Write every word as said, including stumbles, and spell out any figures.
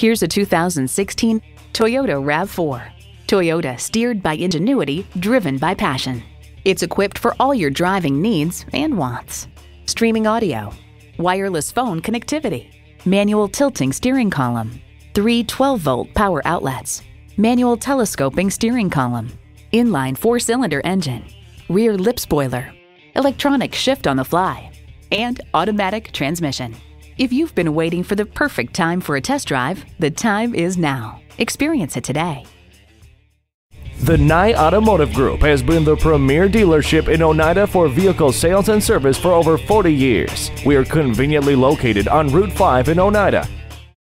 Here's a two thousand sixteen Toyota RAV four. Toyota, steered by ingenuity, driven by passion. It's equipped for all your driving needs and wants. Streaming audio, wireless phone connectivity, manual tilting steering column, three twelve volt power outlets, manual telescoping steering column, inline four cylinder engine, rear lip spoiler, electronic shift on the fly, and automatic transmission. If you've been waiting for the perfect time for a test drive, the time is now. Experience it today. The Nye Automotive Group has been the premier dealership in Oneida for vehicle sales and service for over forty years. We are conveniently located on Route five in Oneida.